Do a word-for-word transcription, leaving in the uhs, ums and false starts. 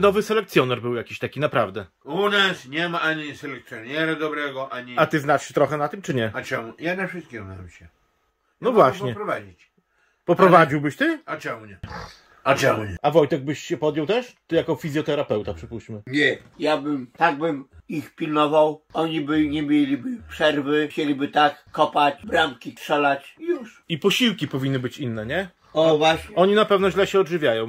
Nowy selekcjoner był jakiś taki, naprawdę. U nas nie ma ani selekcjonera dobrego, ani... A ty znasz się trochę na tym, czy nie? A czemu? Ja na wszystkim znam się. Ja no właśnie. Poprowadzić. Poprowadziłbyś ty? A czemu nie? A czemu nie? A Wojtek byś się podjął też? Ty jako fizjoterapeuta, przypuśćmy. Nie, ja bym, tak bym ich pilnował. Oni by nie mieliby przerwy, chcieliby tak kopać, bramki strzelać, już. I posiłki powinny być inne, nie? O właśnie. Oni na pewno źle się odżywiają.